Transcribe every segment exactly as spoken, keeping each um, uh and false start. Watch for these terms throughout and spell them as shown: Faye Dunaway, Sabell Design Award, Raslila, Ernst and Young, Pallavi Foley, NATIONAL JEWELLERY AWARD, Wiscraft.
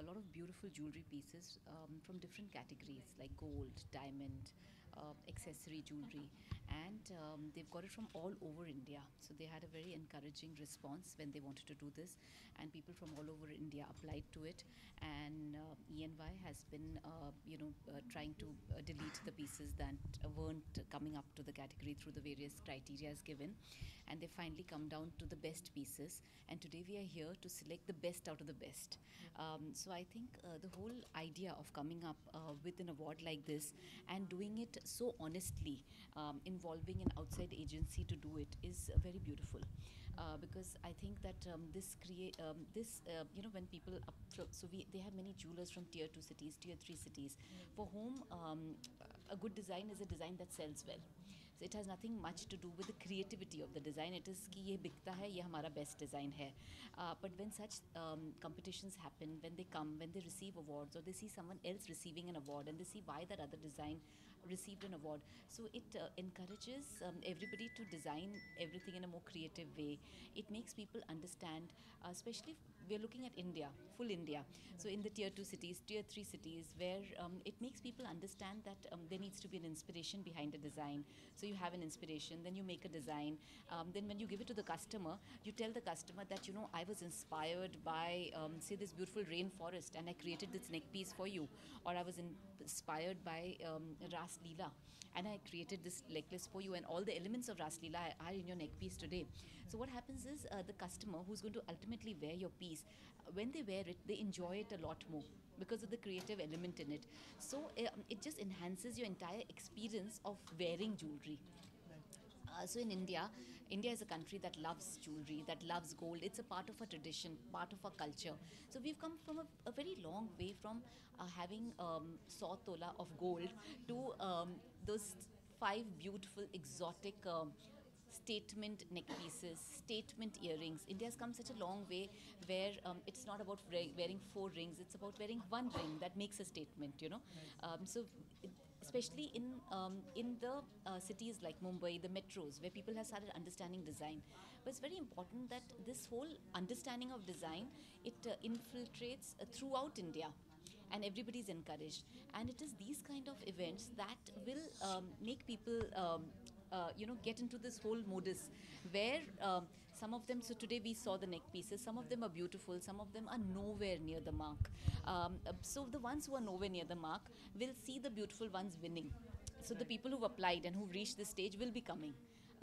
a lot of beautiful jewellery pieces um, from different categories like gold, diamond, uh, accessory jewellery, and um, they've got it from all over India. So they had a very encouraging response when they wanted to do this, and people from all over India applied to it, and uh, E N Y has been uh, you know uh, trying to uh, delete the pieces that weren't coming up to the category through the various criteria given, and they finally come down to the best pieces, and today we are here to select the best out of the best. Um, so I think uh, the whole idea of coming up uh, with an award like this and doing it so honestly, um, involving an outside agency to do it, is very beautiful, uh, because I think that um, this create um, this uh, you know when people up so we they have many jewelers from tier two cities, tier three cities, for whom um, a good design is a design that sells well. So it has nothing much to do with the creativity of the design. It is ki ye bikta hai, ye hamara best design hai. Uh, but when such um, competitions happen, when they come, when they receive awards, or they see someone else receiving an award and they see why that other design received an award, so it uh, encourages um, everybody to design everything in a more creative way. It makes people understand, uh, especially we are looking at India, full India. So in the tier two cities, tier three cities, where um, it makes people understand that um, there needs to be an inspiration behind a design. So you have an inspiration, then you make a design, um, then when you give it to the customer, you tell the customer that, you know, I was inspired by um, say this beautiful rainforest and I created this neck piece for you, or I was inspired by um, Raslila and I created this necklace for you, and all the elements of Raslila are in your neck piece today. So what happens is uh, the customer who's going to ultimately wear your piece, when they wear it, they enjoy it a lot more because of the creative element in it. So um, it just enhances your entire experience of wearing jewelry. Uh, so in India, India is a country that loves jewellery, that loves gold. It's a part of our tradition, part of our culture. So we've come from a, a very long way from uh, having um, saw tola of gold to um, those five beautiful exotic um, statement neck pieces, statement earrings. India has come such a long way where um, it's not about wearing four rings, it's about wearing one ring that makes a statement, you know. Um, so. It, Especially in um, in the uh, cities like Mumbai, the metros, where people have started understanding design. But it's very important that this whole understanding of design, it uh, infiltrates uh, throughout India, and everybody's encouraged. And it is these kind of events that will um, make people um, Uh, you know, get into this whole modus where um, some of them, so today we saw the neck pieces, some of them are beautiful, some of them are nowhere near the mark. Um, so the ones who are nowhere near the mark will see the beautiful ones winning. So the people who've applied and who've reached this stage will be coming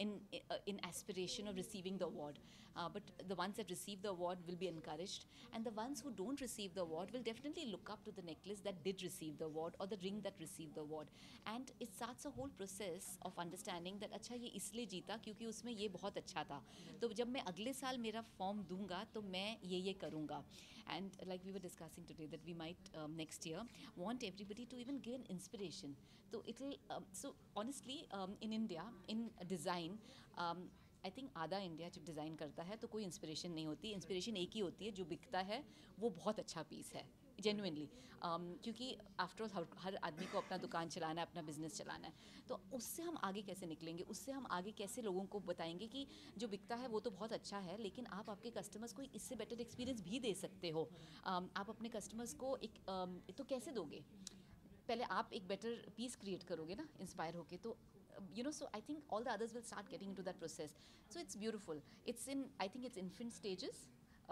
in uh, in aspiration of receiving the award. Uh, but the ones that receive the award will be encouraged, and the ones who don't receive the award will definitely look up to the necklace that did receive the award or the ring that received the award. And it starts a whole process of understanding that अच्छा ये इसलिए जीता क्योंकि उसमें ये बहुत अच्छा था, तो जब मैं अगले साल मेरा फॉर्म दूंगा तो मैं ये ये करूँगा. And like we were discussing today that we might um, next year want everybody to even give an inspiration. So it'll um, so honestly um, in India, in design, Um, I think आधा India जब design करता है तो कोई inspiration नहीं होती. Inspiration एक ही होती है, जो बिकता है वो बहुत अच्छा पीस है जेन्युइनली, um, क्योंकि आफ्टर ऑल हर, हर आदमी को अपना दुकान चलाना है, अपना बिजनेस चलाना है. तो उससे हम आगे कैसे निकलेंगे, उससे हम आगे कैसे लोगों को बताएंगे कि जो बिकता है वो तो बहुत अच्छा है, लेकिन आप आपके कस्टमर्स को इससे बेटर एक्सपीरियंस भी दे सकते हो. um, आप अपने कस्टमर्स को एक um, तो कैसे दोगे, पहले आप एक बेटर पीस क्रिएट करोगे ना इंस्पायर होके, तो you know, so I think all the others will start getting into that process. So it's beautiful. It's in, I think it's infant stages,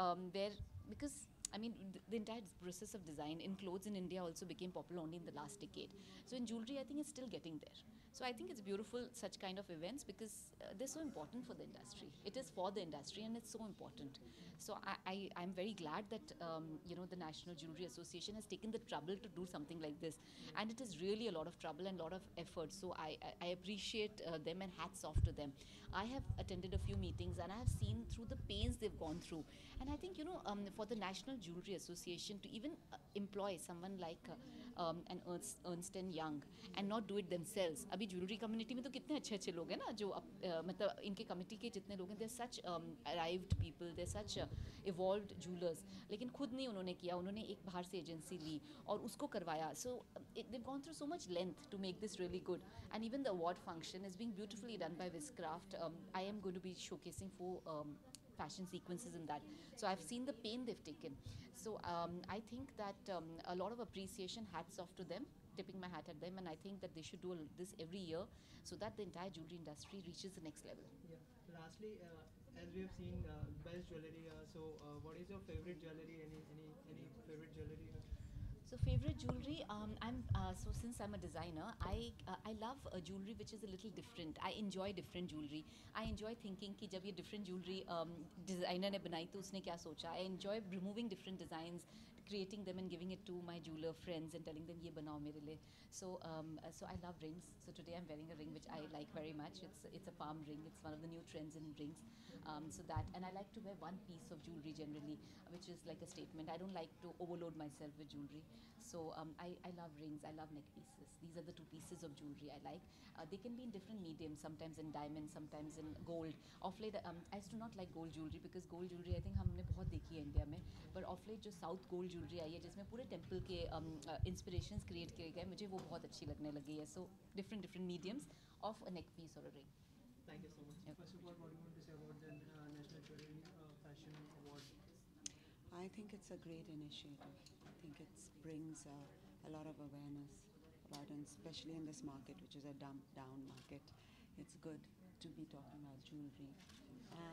um, where, because I mean, the, the entire process of design in clothes in India also became popular only in the last decade. So in jewellery, I think it's still getting there. So I think it's beautiful, such kind of events, because uh, they're so important for the industry. It is for the industry, and it's so important. So I, I, I'm very glad that, um, you know, the National Jewellery Association has taken the trouble to do something like this. And it is really a lot of trouble and a lot of effort. So I, I, I appreciate uh, them, and hats off to them. I have attended a few meetings, and I have seen through the pains they've gone through. And I think, you know, um, for the National Jewellery Association to even uh, employ someone like uh, um, an Ernst, Ernst and Young and not do it themselves. Abhi jewellery community mein to kitne achhe achhe log hai na, jo matlab inke committee ke jitne log hain, they're such um, arrived people, they're such uh, evolved jewelers, lekin khud nahi unhone kiya, unhone ek bahar se agency li aur usko karwaya. So it, they've gone through so much length to make this really good, and even the award function is being beautifully done by Wiscraft. um, I am going to be showcasing four um, fashion sequences in that. So I've seen the pain they've taken. So um, I think that um, a lot of appreciation, hats off to them, tipping my hat at them, and I think that they should do this every year so that the entire jewellery industry reaches the next level. Yeah. Lastly, uh, as we have seen uh, best jewellery, uh, so uh, what is your favourite jewellery, any, any, any favourite jewellery? Uh? So favorite jewelry, um, I'm uh, so since I'm a designer, I uh, I love a jewelry which is a little different. I enjoy different jewelry. I enjoy thinking कि जब ये different jewelry um, designer ने बनाई तो उसने क्या सोचा. I enjoy removing different designs, creating them and giving it to my jeweler friends and telling them ये बनाओ मेरे लिए. So um, so I love rings. So today I'm wearing a ring which I like very much. It's it's a palm ring. It's one of the new trends in rings. Um, so that, and I like to wear one piece of jewelry generally, which is like a statement. I don't like to overload myself with jewelry. So um, I, I love rings, I love neck pieces. These are the two pieces of jewellery I like. Uh, they can be in different mediums, sometimes in diamonds, sometimes in gold. Off late, um, I used to not like gold jewellery because gold jewellery I think हमने बहुत देखी है India में. But off late जो south gold jewellery आई है जिसमें पूरे temple के um, uh, inspirations create किए गए, मुझे वो बहुत अच्छी लगने लगी है. So different different mediums of a neck piece or a ring. Thank you so much. Yep. First of all, what do you want to say about the uh, National Jewellery uh, Fashion Award? I think it's a great initiative. I think it brings uh, a lot of awareness about, and especially in this market, which is a dump down market, it's good to be talking about jewellery.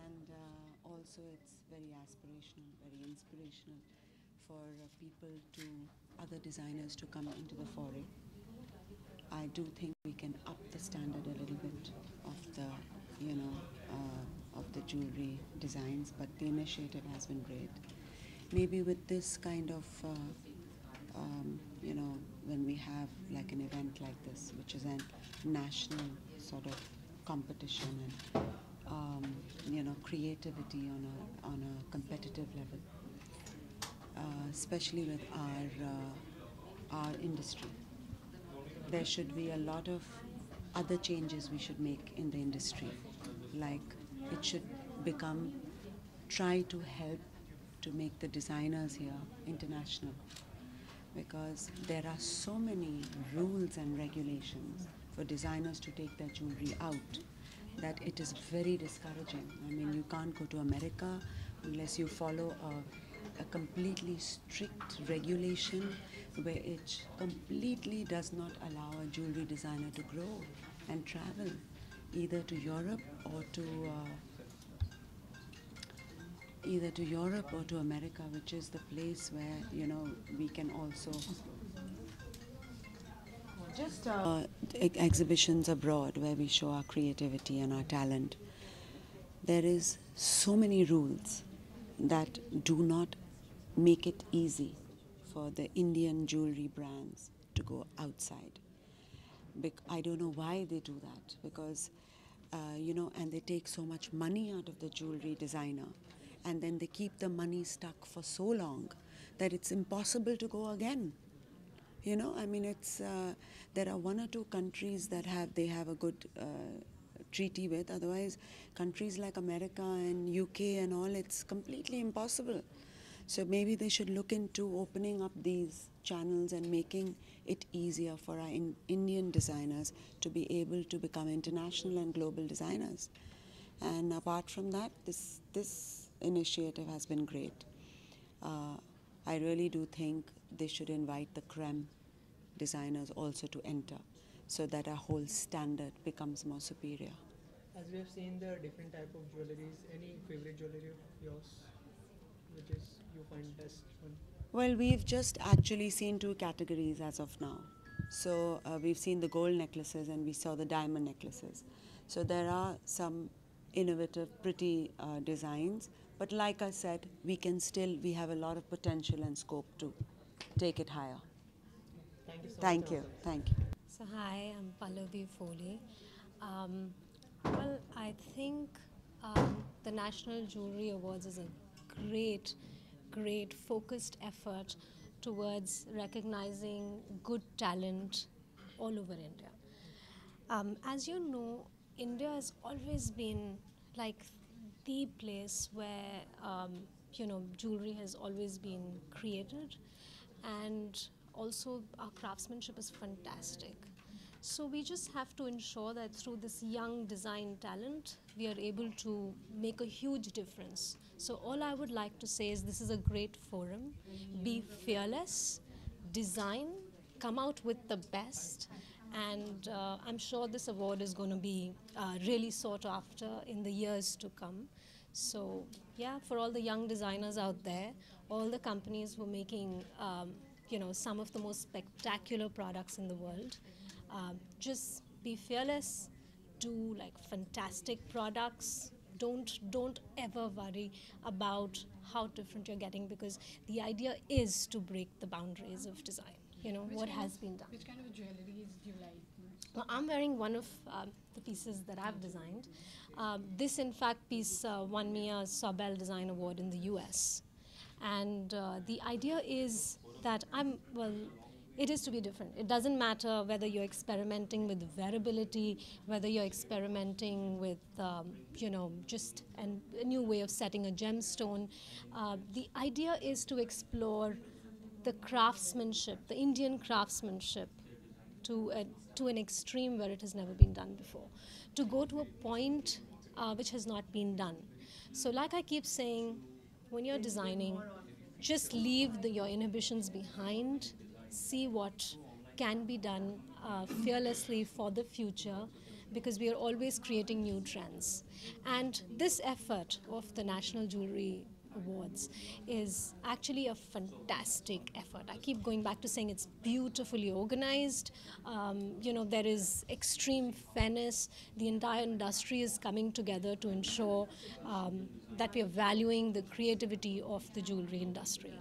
And uh, also it's very aspirational, very inspirational for uh, people to, other designers to come into the foray. I do think we can up the standard a little bit of the, you know, uh, of the jewellery designs, but the initiative has been great. Maybe with this kind of, uh, um, you know, when we have like an event like this, which is a national sort of competition and, um, you know, creativity on a, on a competitive level, uh, especially with our, uh, our industry. There should be a lot of other changes we should make in the industry. Like it should become, try to help to make the designers here international, because there are so many rules and regulations for designers to take their jewelry out that it is very discouraging. I mean, you can't go to America unless you follow a, a completely strict regulation where it completely does not allow a jewelry designer to grow and travel either to Europe or to uh, either to Europe or to America, which is the place where, you know, we can also just uh, ex exhibitions abroad where we show our creativity and our talent. There is so many rules that do not make it easy for the Indian jewelry brands to go outside. Bec I don't know why they do that, because, uh, you know, and they take so much money out of the jewelry designer. And then they keep the money stuck for so long that it's impossible to go again. You know, I mean, it's uh, there are one or two countries that have they have a good uh, treaty with. Otherwise, countries like America and U K and all, it's completely impossible. So maybe they should look into opening up these channels and making it easier for our in Indian designers to be able to become international and global designers. And apart from that, this this. initiative has been great. Uh, I really do think they should invite the creme designers also to enter so that our whole standard becomes more superior. As we have seen, there are different type of jewelleries. Any favorite jewellery of yours which is you find best one? Well, we've just actually seen two categories as of now. So uh, we've seen the gold necklaces and we saw the diamond necklaces. So there are some innovative, pretty uh, designs, but like I said, we can still, we have a lot of potential and scope to take it higher. Thank you so Thank much. You. Thank you. So hi, I'm Pallavi Foley. Um, well, I think um, the National Jewellery Awards is a great, great focused effort towards recognizing good talent all over India. Um, as you know, India has always been like the place where, um, you know, jewellery has always been created, and also our craftsmanship is fantastic. So we just have to ensure that through this young design talent, we are able to make a huge difference. So all I would like to say is this is a great forum. Be fearless, design, come out with the best, and uh, I'm sure this award is going to be uh, really sought after in the years to come. So yeah, for all the young designers out there, all the companies who are making um, you know, some of the most spectacular products in the world, um, just be fearless, do like fantastic products. Don't, don't ever worry about how different you're getting, because the idea is to break the boundaries of design. You know, which what has of, been done. Which kind of jewellery do you like? Well, I'm wearing one of um, the pieces that I've designed. Um, this, in fact, piece uh, won me a Sabell Design Award in the U S. And uh, the idea is that I'm, well, it is to be different. It doesn't matter whether you're experimenting with variability, whether you're experimenting with, um, you know, just an, a new way of setting a gemstone. Uh, the idea is to explore the craftsmanship, the Indian craftsmanship, to a, to an extreme where it has never been done before, to go to a point uh, which has not been done. So like I keep saying, when you're designing, just leave the, your inhibitions behind, see what can be done uh, fearlessly for the future, because we are always creating new trends. And this effort of the National Jewellery Awards is actually a fantastic effort. I keep going back to saying it's beautifully organized. Um, you know, there is extreme fairness. The entire industry is coming together to ensure um, that we are valuing the creativity of the jewelry industry.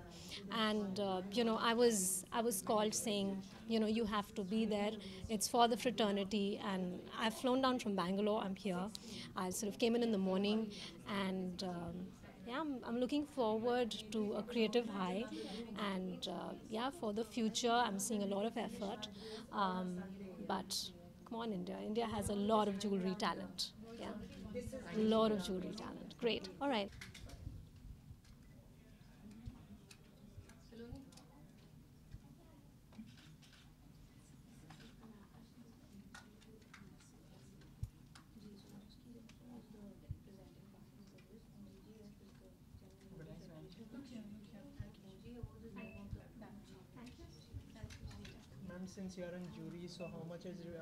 And uh, you know, I was I was called saying, you know, you have to be there. It's for the fraternity. And I've flown down from Bangalore. I'm here. I sort of came in in the morning, and. Um, Yeah, I'm, I'm looking forward to a creative high, and uh, yeah, for the future, I'm seeing a lot of effort. Um, but come on, India. India has a lot of jewellery talent. Yeah, a lot of jewellery talent. Great. All right. Since you are on jury, so how much is